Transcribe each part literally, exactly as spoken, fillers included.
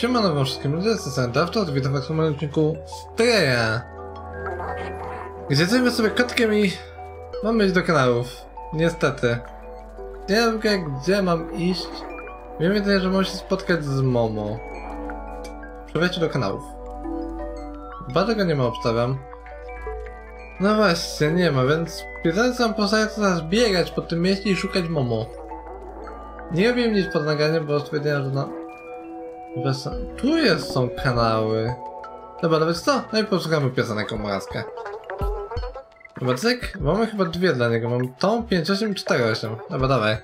Siemano wam wszystkim ludzie, jestem Sandawczo, witam was w kolejnym odcinku Straya, gdzie jesteśmy sobie kotkiem i mamy iść do kanałów. Niestety nie wiem, gdzie mam iść. Wiem jedynie, że mam się spotkać z Momo. Przejdźcie do kanałów. Chyba tego nie ma, obstawiam. No właśnie, nie ma, więc polecam teraz biegać po tym mieście i szukać Momo. Nie robiłem nic pod nagraniem, bo stwierdziłem, że no... Tu jest, są kanały. Dobra, no wiesz co? No i posłuchamy piosenek o Morazkę. Dobra, cyk, mamy chyba dwie dla niego. Mam tą pięć osiem cztery osiem. Dobra, dawaj.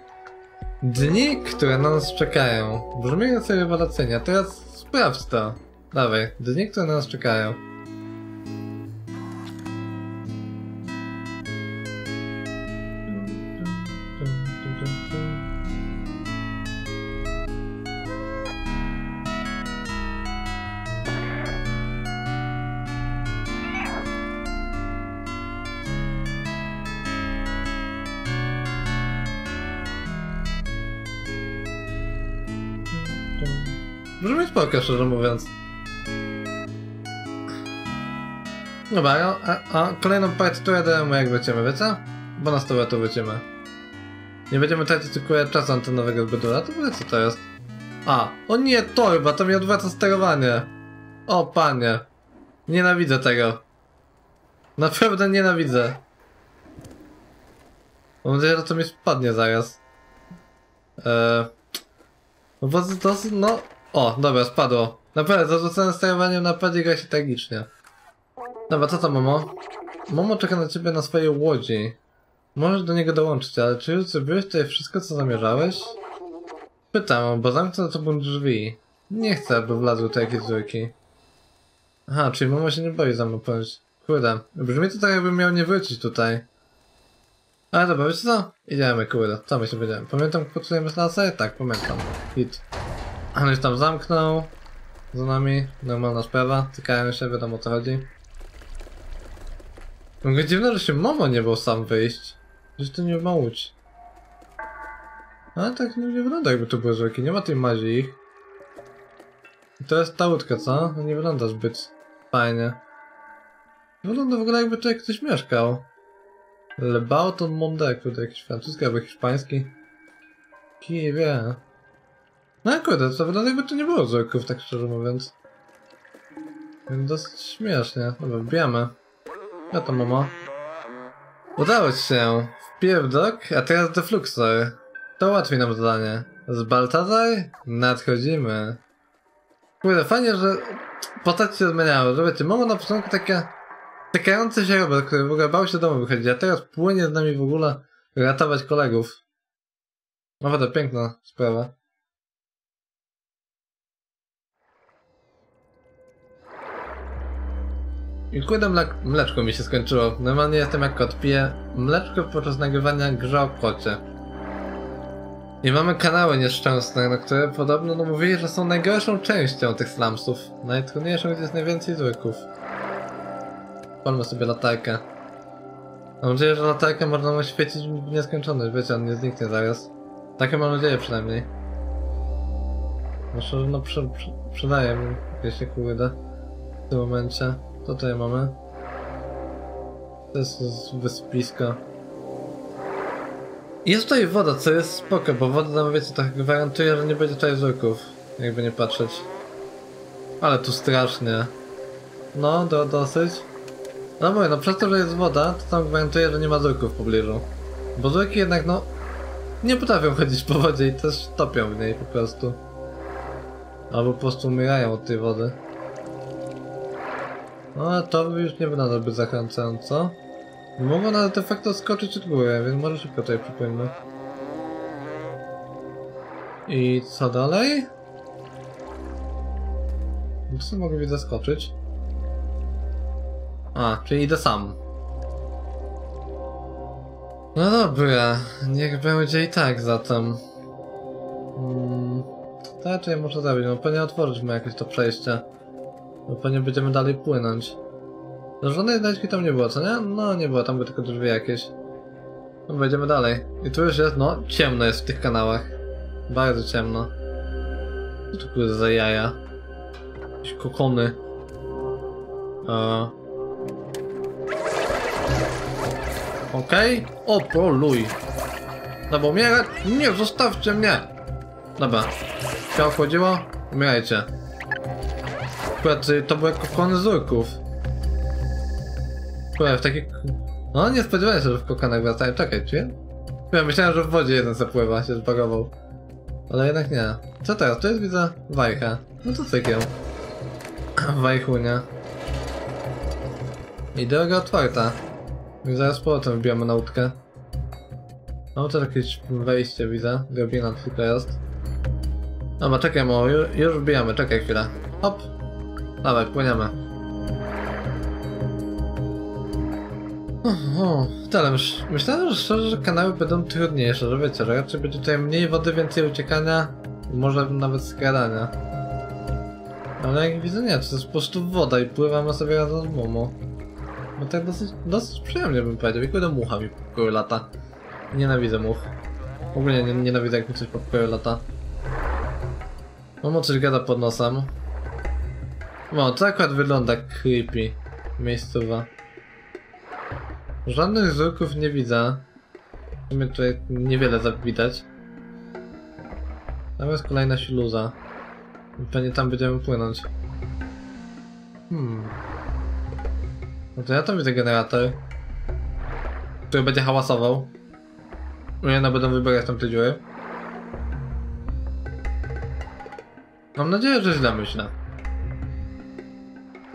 Dni, które na nas czekają. Brzmienie sobie rewelacyjnie. Teraz sprawdź to. Dawaj, dni, które na nas czekają. Może mieć spoko, szczerze mówiąc. Dobra, a, a kolejną partiturę dajemy, jak wyciemy, wiecie? Bo nas to tu wyciemy. Nie będziemy tracić tylko czasu antenowego zbyt dużo, to powie co to jest. A, o nie, torba, to mi odwraca sterowanie. O panie. Nienawidzę tego. Naprawdę nienawidzę. Mam nadzieję, że to mi spadnie zaraz. Eee... No bo to, no... O, dobra, spadło. Naprawdę, zarzucone sterowaniem na padzie gra się tragicznie. Dobra, co to Momo? Momo czeka na ciebie na swojej łodzi. Możesz do niego dołączyć, ale czy już zrobiłeś tutaj wszystko, co zamierzałeś? Pytam, bo zamknę za tobą drzwi. Nie chcę, aby wlazły tutaj jakieś dziurki. Aha, czyli Momo się nie boi zamknąć. Kurde, brzmi to tak, jakbym miał nie wrócić tutaj. Ale dobra, wiecie co? Idziemy, kurde, co my się będziemy? Pamiętam, potrzebujemy lasę? Tak, pamiętam. Hit. On już tam zamknął za nami, normalna sprawa, tykają się, wiadomo o co chodzi. Mogę dziwne, że się Momo nie był sam wyjść. Gdzieś to nie ma łódź. Ale tak nie wygląda, jakby tu były żółki, nie ma tej mazi ich. I to jest ta łódka, co? Nie wygląda zbyt fajnie. Wygląda w ogóle, jakby tutaj ktoś mieszkał. Lebauton Mondek, tutaj jakiś francuski albo hiszpański. Kij wie. No akurat, to wygląda jakby to nie było wzorków, tak szczerze mówiąc. Więc dosyć śmiesznie. Dobra, wbijamy. Ja to Momo. Udało ci się. Wpierw Dok, a teraz defluxor. To łatwiej nam zadanie. Z Baltazar nadchodzimy. Kurde, fajnie, że postać się zmieniało. Że wiecie, Momo na początku taka... Tykający się Robert, który w ogóle bał się domu wychodzić, a teraz płynie z nami w ogóle ratować kolegów. Naprawdę piękna sprawa. I kurde, mleczko mi się skończyło. Normalnie jestem jak kot, piję mleczko podczas nagrywania grze o kocie. I mamy kanały nieszczęsne, na które podobno no, mówili, że są najgorszą częścią tych slumsów. Najtrudniejszą, gdzie jest najwięcej zwykłów. Palmy sobie latarkę. Mam nadzieję, że latarkę można mu świecić w nieskończoność, wiecie, on nie zniknie zaraz. Takie mam nadzieję przynajmniej. Myślę, że no przy, przy, przydaje mi, jeśli kurde, w tym momencie. Co tutaj mamy? To jest wyspisko. Jest tutaj woda, co jest spoko, bo woda nam, wiecie, tak gwarantuje, że nie będzie tutaj żurków, jakby nie patrzeć. Ale tu strasznie. No, do, dosyć. No mówię, no przez to, że jest woda, to tam gwarantuje, że nie ma żurków w pobliżu. Bo żurki jednak, no, nie potrafią chodzić po wodzie i też topią w niej po prostu. Albo po prostu umierają od tej wody. No to już nie wygląda zbyt zachęcająco. Mogą nawet de facto skoczyć od góry, więc może szybko tutaj przypłyńmy. I co dalej? Co mogę widzę skoczyć? A, czyli idę sam. No dobra, niech będzie i tak zatem. Hmm, to raczej muszę zrobić, no pewnie otworzymy jakieś to przejście. Bo pewnie będziemy dalej płynąć. No żadnej znajdźki tam nie było, co nie? No nie było, tam były tylko drzwi jakieś. No wejdziemy dalej. I tu już jest, no ciemno jest w tych kanałach. Bardzo ciemno. Co tu kurde za jaja? jakieś kokony. E... Okej. Okay. Opoluj. Dobra, umierać? Nie, zostawcie mnie. Dobra. Ciało chodziło? Umierajcie. Akurat to były kokony z urków. Akurat w takich... No nie spodziewałem się, że w kokanach wracają. Czekaj, czy? Ja myślałem, że w wodzie jeden zapływa, się zbagował. Ale jednak nie. Co teraz? Tu jest, widzę, wajcha. No to cykiem. Wajchunia. I droga otwarta. I zaraz powrotem wbijamy na łódkę. No to jakieś wejście widzę. Drobina tylko jest. Dobra, czekaj, mało. Ju, już wbijamy. Czekaj chwilę. Hop. Dawaj, płyniemy. Oho. Tyle. Myś, myślałem, że szczerze, że kanały będą trudniejsze, że wiecie, że raczej będzie tutaj mniej wody, więcej uciekania. Może nawet skradania. Ale jak widzę, nie, to jest po prostu woda i pływamy sobie razem z Momo. No tak dosyć, dosyć przyjemnie bym powiedział. I kurde mucha mi popkoju lata. Nienawidzę much. W ogóle nie, nienawidzę, jak mi coś popkoju lata. Momo coś gada pod nosem. No, to akurat wygląda creepy. Miejscowa. Żadnych zurków nie widzę. W sumie tutaj niewiele widać. Tam jest kolejna śluza. Pewnie tam będziemy płynąć. Hmm. No to ja tam widzę generator, który będzie hałasował. Nie, no będą wybierać tam te dziury. Mam nadzieję, że źle myślę.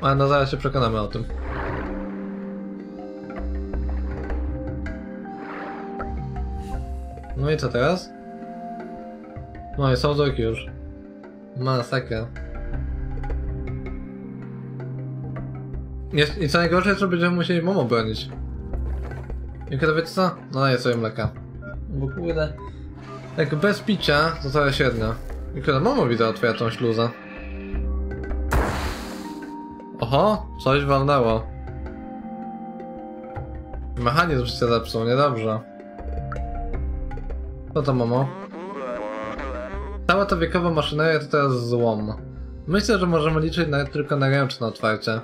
Ale no zaraz się przekonamy o tym. No i co teraz? No i są zorki już. Masakra. I co najgorsze jest, że będziemy musieli Momo bronić. I kiedy wiecie co? No daję sobie mleka. Bo kurde... Jak bez picia, to całe średnio. I kiedy Momo widzę otwiera tą śluzę. Oho! Coś walnęło. Mechanizm się zepsuł, niedobrze. Co to Momo? Cała ta wiekowa maszyneria to teraz złom. Myślę, że możemy liczyć na, tylko na ręczne otwarcie.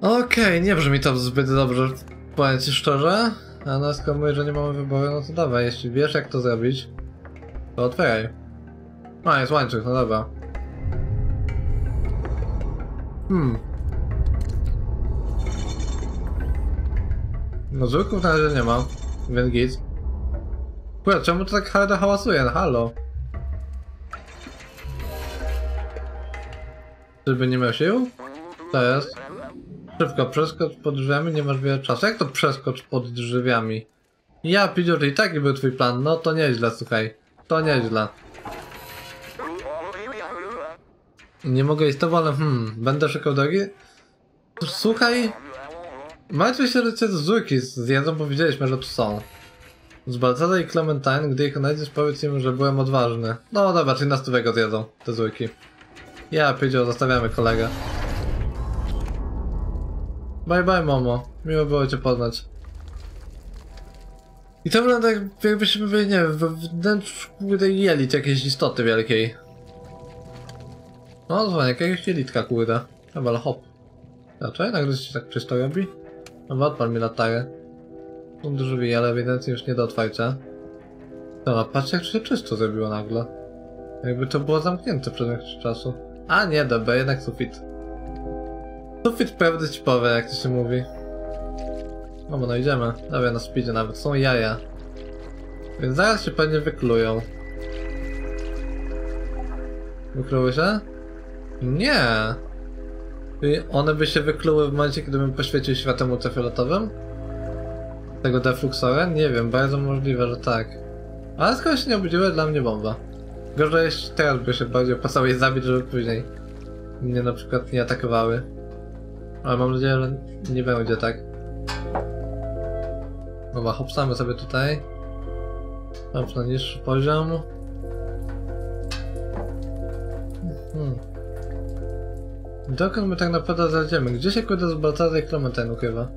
Okej, okay, nie brzmi to zbyt dobrze, powiem ci szczerze. A no skoro mówię, że nie mamy wyboru, no to dawaj, jeśli wiesz jak to zrobić, to otwieraj. A, jest łańcuch, no dobra. Hmm. No zurków na razie nie ma, więc git. Kurwa, czemu to tak hardo hałasuje? No halo. Żeby nie miał sił? To jest. Szybko, przeskocz pod drzwiami, nie masz wiele czasu. Jak to przeskocz pod drzwiami? Ja pidziu, i taki był twój plan. No to nieźle, słuchaj. To nieźle. Nie mogę iść z tobą, ale hmm, będę szukał drogi? Słuchaj. Martwię się, że cię zurki zjedzą, bo widzieliśmy, że tu są. Z Baltazar i Clementine, gdy ich znajdziesz, powiedz im, że byłem odważny. No dobra, czyli na stówego zjedzą, te zurki. Ja pidziu, zostawiamy kolegę. Bye bye Momo, miło było cię poznać. I to wygląda jak, jakbyśmy byli, nie wiem, we wnętrzu jelit jakiejś istoty wielkiej. No dzwonię, jakiegoś jelitka kurde. Chyba, ale hop. Raczej nagle się tak czysto robi? No odpal mi latarę. Są drzwi, ale ewidentnie już nie do otwarcia. Dobra, patrzcie jak się czysto zrobiło nagle. Jakby to było zamknięte przez jakiś czasu. A nie, dobra, jednak sufit. Sufit prawdy ci powie, jak to się mówi. No bo no idziemy. Dobra, na speedzie nawet. Są jaja. Więc zaraz się pewnie wyklują. Wykluły się? Nie. I one by się wykluły w momencie, gdybym poświecił światłem ultrafioletowym? Tego defluxora? Nie wiem, bardzo możliwe, że tak. Ale skoro się nie obudziły, dla mnie bomba. Gorzej jeśli teraz by się bardziej opasały i zabić, żeby później mnie na przykład nie atakowały. Ale mam nadzieję, że nie będzie tak. Dobra, hopsamy sobie tutaj. Hop na niższy poziom. Hmm. Dokąd my tak naprawdę zajdziemy? Gdzie się kurde z Baltazar i Clementine ukrywa?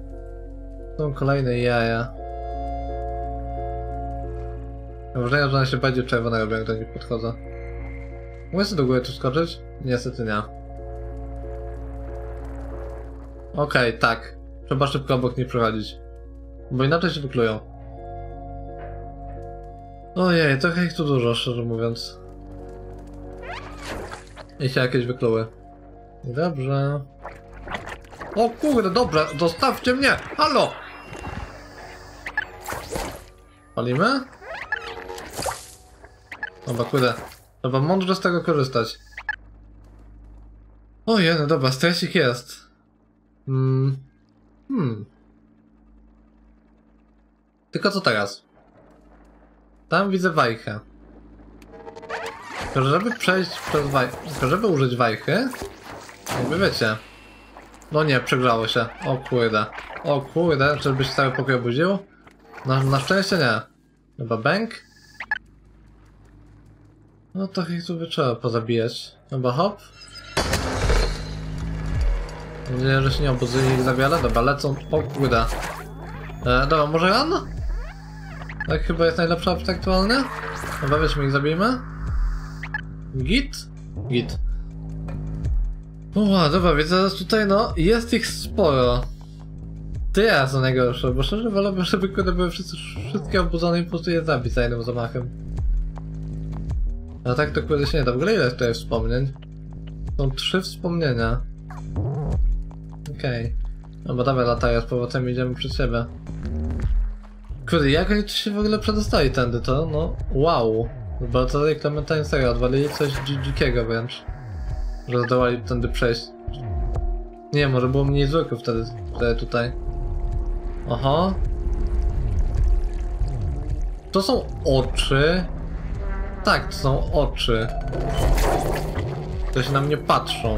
Są kolejne jaja. Mam wrażenie, że one się bardziej czerwone robią, jak do nich podchodzę. Mogę sobie do góry tu skoczyć? Niestety nie. Okej, okay, tak. Trzeba szybko obok nie przechodzić. Bo inaczej się wyklują. Ojej, trochę ich tu dużo, szczerze mówiąc. I się jakieś wykluły. Dobrze. O kurde, dobrze, dostawcie mnie! Halo! Palimy? Dobra, kurde. Trzeba mądrze z tego korzystać. Ojej, no dobra, stresik jest. Hmm. Hmm. Tylko co teraz? Tam widzę wajchę. Tylko żeby przejść przez wajchę. Tylko żeby użyć wajchy. Jakby wiecie. No nie, przegrzało się. O kurde. O kurde, żebyś cały pokój obudził? Na, na szczęście nie. Chyba bęk. No to ich tu trzeba pozabijać. Chyba hop. Mam nadzieję, że się nie obudzili ich za wiele. Dobra, lecą. O kurde. E, dobra, może ran? Tak chyba jest najlepsza opcja aktualnie. Dobra, weźmy ich, zabijmy. Git? Git. Uła, dobra, więc teraz tutaj no, jest ich sporo. To ja są najgorsze, bo szczerze wolałbym, żeby kurde były wszyscy, wszystkie obudzone i po prostu je zabić za jednym zamachem. A tak to kurde się nie da. W ogóle ile tutaj wspomnień? Są trzy wspomnienia. Okej. Okay. No bo dawaj latają, z powrotem idziemy przy siebie. Kurde, jak oni tu się w ogóle przedostali tędy, to no wow. Baltazar i Clementine serio odwalili coś dzi dzikiego wręcz. Że zdołali tędy przejść. Nie, może było mniej zwykłych wtedy, wtedy tutaj. Oho. To są oczy. Tak, to są oczy. To się na mnie patrzą.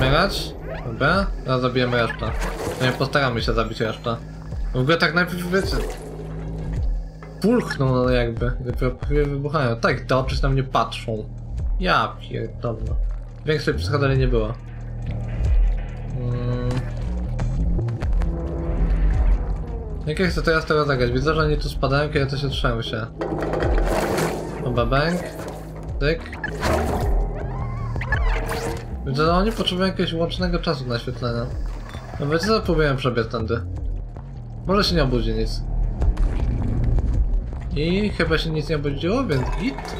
Mierać? Dobra, teraz zabijemy resztę. No nie, postaramy się zabić resztę. W ogóle tak najpierw wiecie... Pulchną no jakby, dopiero wybuchają. Tak, te oczy się na mnie patrzą. Ja pierdolę. Większej psychodelii nie było. Hmm. Jak ja chcę teraz to rozegrać? Widzę, że oni tu spadają, kiedy to się trzają się. Oba bank. Tyk. Widzę, że oni potrzebują jakiegoś łącznego czasu na naświetlenia. No wiecie co, próbuję przebiec tędy. Może się nie obudzi nic. I chyba się nic nie obudziło, więc git.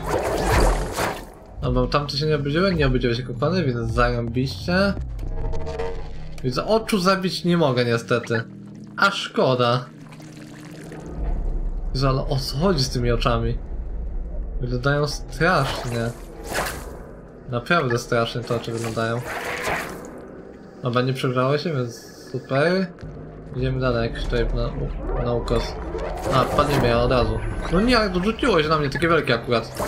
No bo tamte się nie obudziły, nie obudziły się kopany, więc zarąbiście. Widzę, oczu zabić nie mogę niestety. A szkoda. Widzę, ale o co chodzi z tymi oczami? Wyglądają strasznie. Naprawdę strasznie te oczy wyglądają. Dobra, nie przegrało się, więc super. Idziemy dalej, jak tutaj na, na ukos. A, padniemy ja od razu. No nie, jak dorzuciło się na mnie, takie wielkie akurat.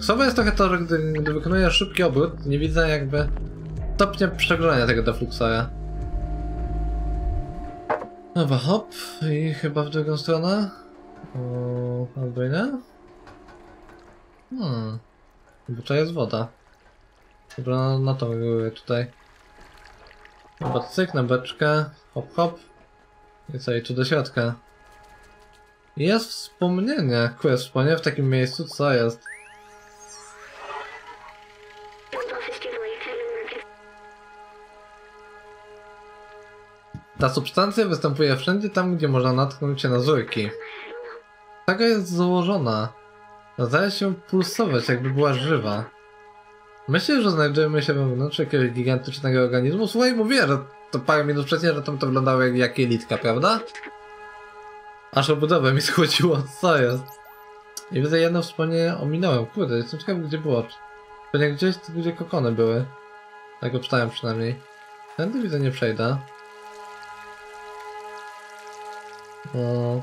Słabe jest trochę to, że gdy, gdy wykonuję szybki obrót, nie widzę jakby stopnia przegrzania tego defluxora. Dobra, hop, i chyba w drugą stronę. O, albo i nie? Hmm, bo tutaj jest woda. Dobra, na, na tą górę tutaj. Chyba cyk na beczkę, hop hop. I co, i tu do środka. Jest wspomnienie, kurde, wspomnienie w takim miejscu, co jest? Ta substancja występuje wszędzie tam, gdzie można natknąć się na żółki. Taka jest założona. Zdaje się pulsować, jakby była żywa. Myślę, że znajdujemy się wewnątrz jakiegoś gigantycznego organizmu. Słuchaj, mówiłem, że to parę minut wcześniej, że tam to wyglądało jak, jak jelitka, prawda? Aż obudowę mi schłodziło, co jest? I widzę jedno wspomnienie ominąłem. Kurde, jestem ciekawy, gdzie było. Pewnie gdzieś, gdzie kokony były. Tak go czytałem przynajmniej. Tędy widzę, nie przejdę. No.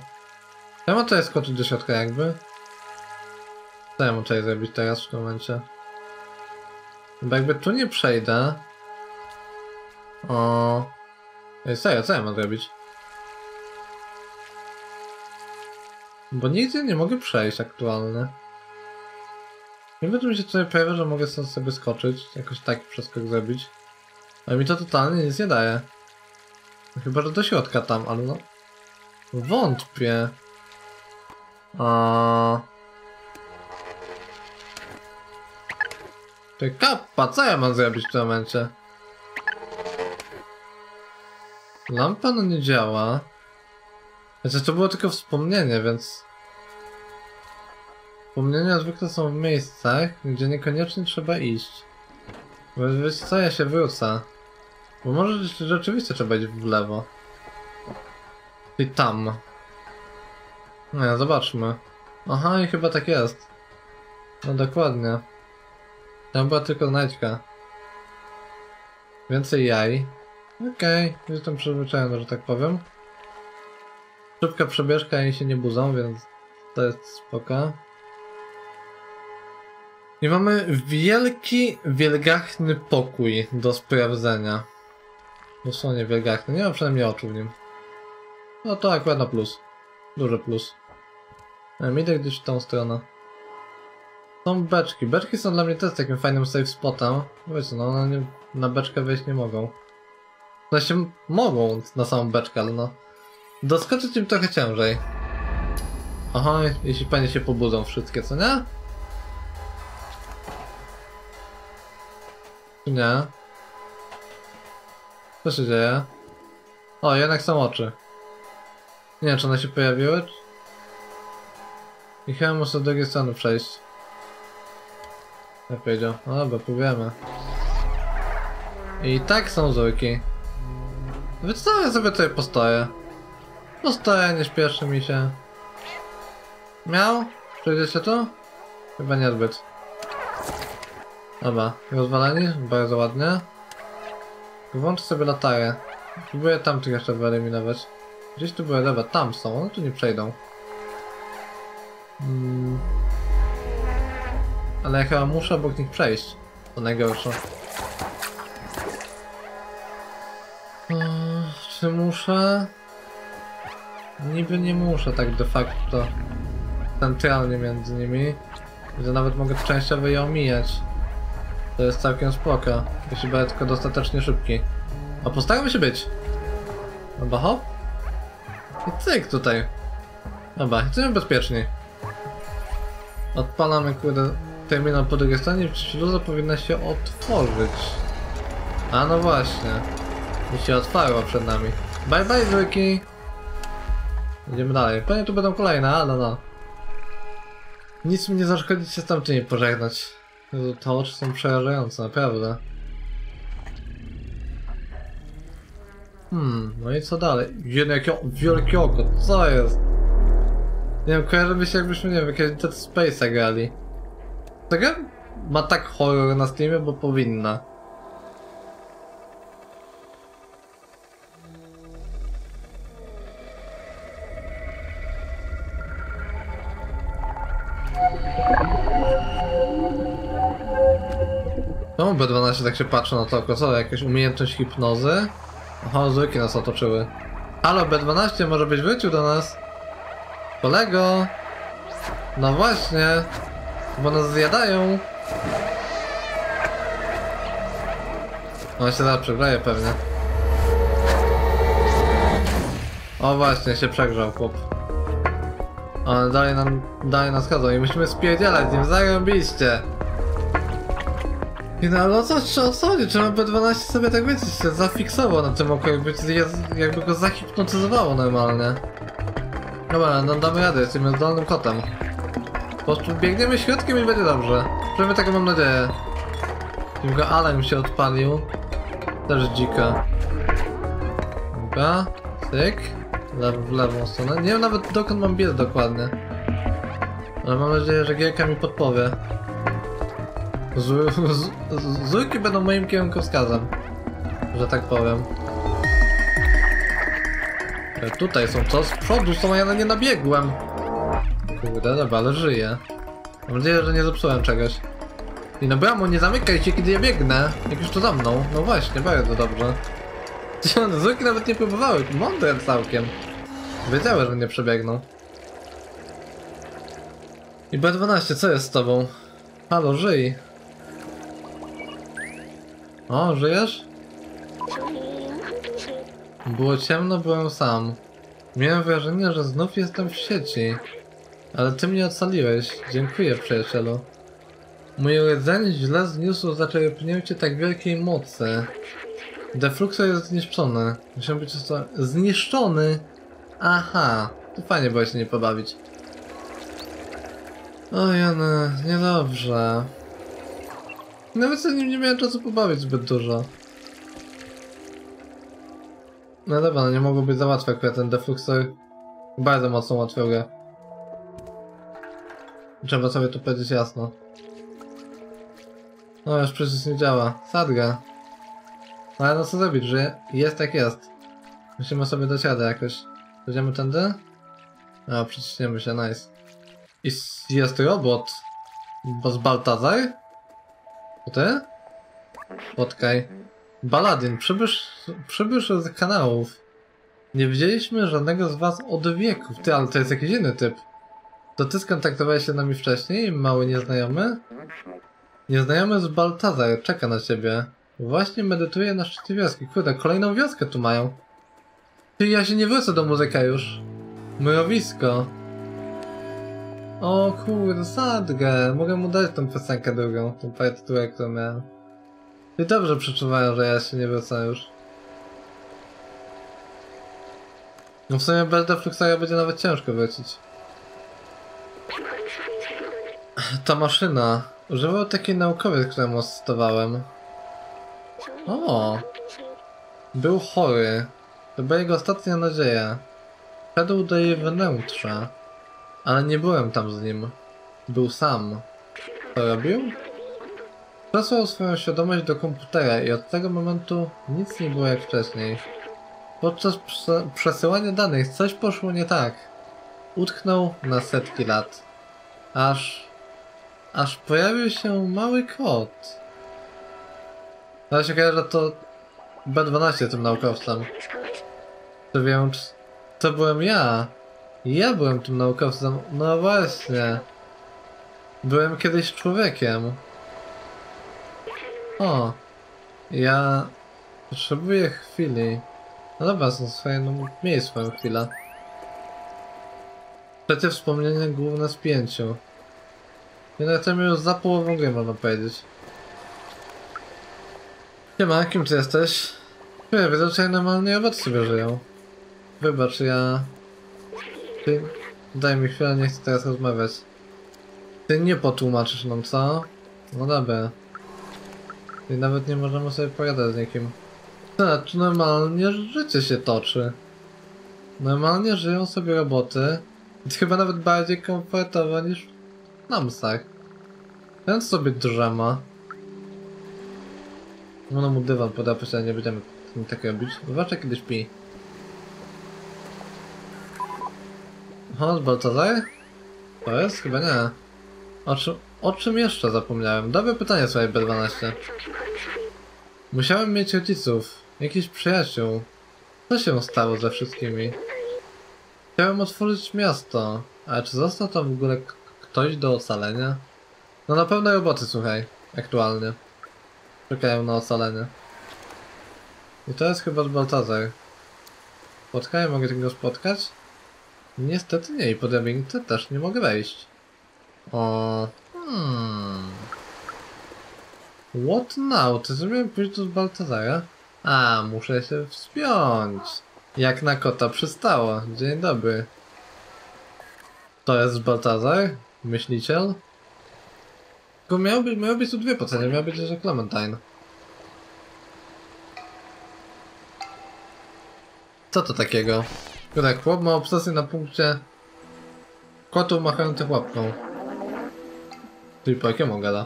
Ja mam tutaj skoczyć do środka jakby. Co ja mam tutaj zrobić teraz w tym momencie? Bo jakby tu nie przejdę. O. Ej, serio, co ja mam zrobić? Bo nigdzie nie mogę przejść aktualnie. Nie wiem, czy mi się tutaj pojawia, że mogę sobie skoczyć. Jakoś tak przeskok zrobić. Ale mi to totalnie nic nie daje. Chyba, że do środka tam, ale no. Wątpię. A... Ty kappa, co ja mam zrobić w tym momencie? Lampa no nie działa. Znaczy to było tylko wspomnienie, więc... Wspomnienia zwykle są w miejscach, gdzie niekoniecznie trzeba iść. Bo wiesz co, ja się wrócę. Bo może rzeczywiście trzeba iść w lewo. I tam. No, zobaczmy. Aha, i chyba tak jest. No dokładnie. Tam była tylko znajdźka. Więcej jaj. Okej, okay. Jestem przyzwyczajony, że tak powiem. Szybka przebieżka i się nie budzą, więc to jest spoko. I mamy wielki, wielgachny pokój do sprawdzenia. Dosłownie wielgachny, nie ma przynajmniej oczu w nim. No to akurat na plus. Duży plus. E, idę gdzieś w tą stronę. Są beczki. Beczki są dla mnie też takim fajnym safe spotem. Wiecie, no one nie, na beczkę wejść nie mogą. No się mogą na samą beczkę, ale no. Doskoczyć im trochę ciężej. Aha, jeśli panie się pobudzą wszystkie, co nie? Nie. Co się dzieje? O, jednak są oczy. Nie wiem, czy one się pojawiły? I chyba muszę do drugiej strony przejść. Jak powiedział. No dobra, próbujemy. I tak są zurki. Wiecie co, ja sobie tutaj postoję. Postoję, nie śpieszy mi się. Miał? Przejdzie się tu? Chyba niezbyt. Dobra, rozwaleni, bardzo ładnie. Włącz sobie latarę. Próbuję tamtych jeszcze wyeliminować. Gdzieś tu były lewe, tam są, one tu nie przejdą. Hmm. Ale ja chyba muszę obok nich przejść. To najgorsze. Hmm, czy muszę? Niby nie muszę tak de facto. Centralnie między nimi. Że nawet mogę częściowo je omijać. To jest całkiem spoko, jeśli będę tylko dostatecznie szybki. A postaramy się być. Dobra, hop. I cyk tutaj. Dobra, jesteśmy bezpieczni. Odpalamy kurde terminal po drugiej stronie i śluza powinna się otworzyć. A no właśnie. I się otwarła przed nami. Bye bye zwykli. Idziemy dalej. Pewnie tu będą kolejne, ale no. Nic mi nie zaszkodzi się z tamtymi pożegnać. Te oczy są przerażające, naprawdę. Hmm, no i co dalej? Jednak wielkie oko, co jest? Nie wiem, kojarzy mi się jakbyśmy, nie wiem, kiedyś Dead Space'a grali. Ta gra ma tak horror na Steamie, bo powinna. Czemu B dwanaście tak się patrzy na to oko? Co? Jakaś umiejętność hipnozy? Aha, złyki nas otoczyły. Halo, B dwanaście, może być wrócił do nas? Kolego! No właśnie! Bo nas zjadają! On się zaraz przegraje pewnie. O właśnie, się przegrzał chłop. Ale dalej nam, dalej nas chodzą i musimy spierdzielać z nim, zarąbiście! No ale o co, o co chodzi? Czemu B dwanaście sobie tak wiecie, się zafiksował na tym oku, jakby, jakby go zahipnotyzowało normalnie. Dobra, no damy radę, jesteśmy zdolnym kotem. Po prostu biegniemy środkiem i będzie dobrze. Przynajmniej taką mam nadzieję. Tylko alarm się odpalił. Też dzika. Dobra, cyk. Lew, w lewą stronę. Nie wiem nawet dokąd mam biec dokładnie. Ale mam nadzieję, że gierka mi podpowie. Zurki będą moim kierunkowskazem, że tak powiem. Ale tutaj są co? Z przodu są, ja na nie nabiegłem. Kurde, dobra, ale żyję. Mam nadzieję, że nie zepsułem czegoś. I no bramo, nie zamykaj się, kiedy ja biegnę. Jak już to za mną. No właśnie, bardzo dobrze. Zurki nawet nie próbowały, mądre całkiem. Wiedziały, że mnie przebiegną. I B dwanaście, co jest z tobą? Halo, żyj. O, żyjesz? Było ciemno, byłem sam. Miałem wrażenie, że znów jestem w sieci. Ale ty mnie ocaliłeś. Dziękuję, przyjacielu. Moje jedzenie źle zniósło zaczerpnięcie tak wielkiej mocy. Defluxor jest zniszczony. Musiałem być zniszczony. Aha, to fajnie było się nie pobawić. O Jana, niedobrze. Nawet z nim nie miałem czasu pobawić zbyt dużo. No dobra, no nie mogło być za łatwe, akurat ten defluxor bardzo mocno łatwił grę. Trzeba sobie to powiedzieć jasno. No już przecież nie działa. Sadga. No ale no co zrobić, że jest tak jest. Musimy sobie dać radę jakoś. Będziemy tędy? A, przyciśniemy się, nice. I jest robot. Bo z Baltazar? To ty? Spotkaj. Baladin, przybysz, przybysz z kanałów. Nie widzieliśmy żadnego z was od wieków. Ty, ale to jest jakiś inny typ. To ty skontaktowałeś się z nami wcześniej, mały nieznajomy? Nieznajomy z Baltazar czeka na ciebie. Właśnie medytuje na szczycie wioski. Kurde, kolejną wioskę tu mają. Ty, ja się nie wrócę do muzyka już. Mrowisko. O kurde, sadgę. Mogę mu dać tą piosenkę drugą, tą partyturę, którą miałem. I dobrze przeczuwają, że ja się nie wrócę już. No w sumie bez defluxora będzie nawet ciężko wrócić. Ta maszyna. Używał takiej naukowiec, któremu asystowałem. O! Był chory. To była jego ostatnia nadzieja. Wszedł do jej wnętrza. Ale nie byłem tam z nim. Był sam. Co robił? Przesłał swoją świadomość do komputera i od tego momentu nic nie było jak wcześniej. Podczas prze przesyłania danych coś poszło nie tak. Utknął na setki lat. Aż... Aż pojawił się mały kot. Ale się okaże, że to B dwanaście tym naukowcem. To wiem, to byłem ja. Ja byłem tym naukowcem. No właśnie. Byłem kiedyś człowiekiem. O. Ja... Potrzebuję chwili. No dobra, są swoje... No, miej swoją chwilę. Trzecie wspomnienie główne z pięciu. Jednak to mi już za połową gry, można powiedzieć. Siema, kim ty jesteś? Chyba widocznie normalnie obok sobie żyją. Wybacz, ja... Ty... Daj mi chwilę, nie chcę teraz rozmawiać. Ty nie potłumaczysz nam, co? No dobra. I nawet nie możemy sobie pogadać z nikim. Znaczy, normalnie życie się toczy. Normalnie żyją sobie roboty. Jest chyba nawet bardziej komfortowo niż w namsach. Ten sobie drzema. No mu dywan poda, ale nie będziemy tak robić. Zobaczę, kiedyś śpi. O, Baltazar? To jest? Chyba nie. O czym, o czym jeszcze zapomniałem? Dobre pytanie, słuchaj, B dwanaście. Musiałem mieć rodziców, jakiś przyjaciół. Co się stało ze wszystkimi? Chciałem otworzyć miasto, ale czy został tam w ogóle ktoś do ocalenia? No na pewno roboty, słuchaj, aktualnie. Czekają na ocalenie. I to jest chyba Baltazar. Spotkaj, mogę tego spotkać? Niestety nie, i pod Remington też nie mogę wejść. O. Hmm. What now? Czy zrobiłem pójść do Baltazara? A, muszę się wspiąć. Jak na kota przystało. Dzień dobry. To jest Baltazar? Myśliciel? Tylko miało być, miało być tu dwie pocenie, miało być jeszcze Clementine. Co to takiego? Kurde, chłop ma obsesję na punkcie kotów machających łapką. Czyli po jakiemu gada?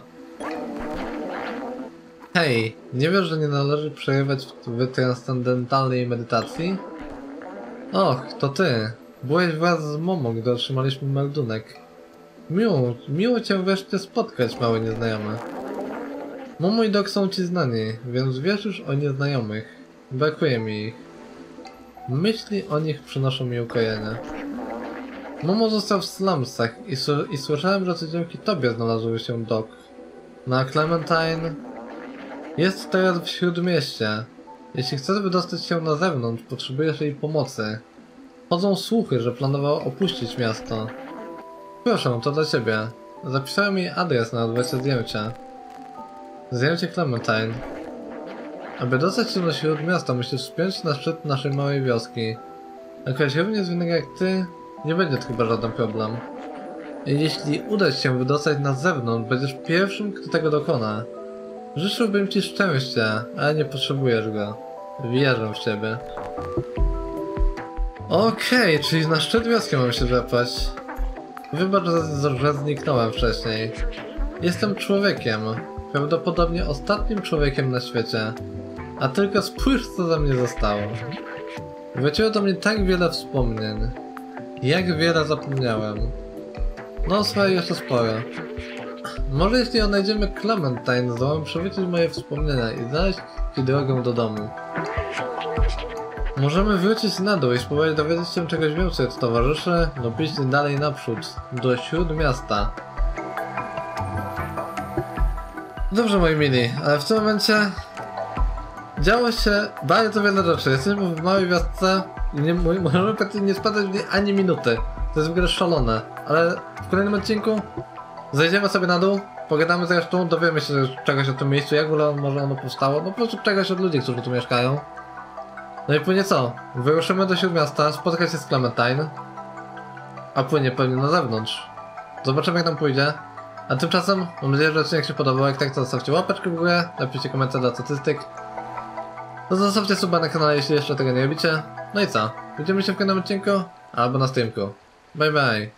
Hej, nie wiesz, że nie należy przerywać w transcendentalnej medytacji? Och, to ty. Byłeś wraz z Momo, gdy otrzymaliśmy meldunek. Miło, miło cię wreszcie spotkać, mały nieznajomy. Momo i Dok są ci znani, więc wiesz już o nieznajomych. Brakuje mi ich. Myśli o nich przynoszą mi ukojenie. Momo został w slumsach i, i słyszałem, że co dzięki tobie znalazły się Dok. No a Clementine... Jest teraz w Śródmieście. Jeśli chcesz wydostać się na zewnątrz, potrzebujesz jej pomocy. Chodzą słuchy, że planował opuścić miasto. Proszę, to dla ciebie. Zapisałem mi adres na adresie zdjęcia. Zdjęcie Clementine. Aby dostać się do śródmiasta, musisz wspiąć się na szczyt naszej małej wioski. Jakaś równie zwinna jak ty, nie będzie to chyba żaden problem. Jeśli uda ci się wydostać na zewnątrz, będziesz pierwszym, kto tego dokona. Życzyłbym ci szczęścia, ale nie potrzebujesz go. Wierzę w ciebie. Okej, okay, czyli na szczyt wioski mam się drapać. Wybacz, że zniknąłem wcześniej. Jestem człowiekiem. Prawdopodobnie ostatnim człowiekiem na świecie. A tylko spójrz, co za mnie zostało. Wróciło do mnie tak wiele wspomnień. Jak wiele zapomniałem. No, słuchaj, jeszcze sporo. Może jeśli odnajdziemy Clementine, zdołam przywrócić moje wspomnienia i znaleźć ci drogę do domu. Możemy wrócić na dół i spróbować dowiedzieć się czegoś więcej od towarzyszy lub iść dalej naprzód, do śródmiasta. Dobrze, moi mili, ale w tym momencie działo się bardzo wiele rzeczy. Jesteśmy w małej wiosce i nie, możemy praktycznie nie spadać w niej ani minuty. To jest w ogóle szalone, ale w kolejnym odcinku zejdziemy sobie na dół, pogadamy zresztą, dowiemy się czegoś o tym miejscu, jak w ogóle może ono powstało, no po prostu czegoś od ludzi, którzy tu mieszkają. No i płynie co? Wyruszymy do śródmiasta, spotkać się z Clementine, a płynie pewnie na zewnątrz. Zobaczymy, jak nam pójdzie. A tymczasem mam nadzieję, że odcinek się podobał. Jak tak, to zostawcie łapeczkę w górę, napiszcie komentarz dla statystyk. No zostawcie suba na kanale, jeśli jeszcze tego nie robicie. No i co? Widzimy się w kolejnym odcinku albo na streamku. Bye bye!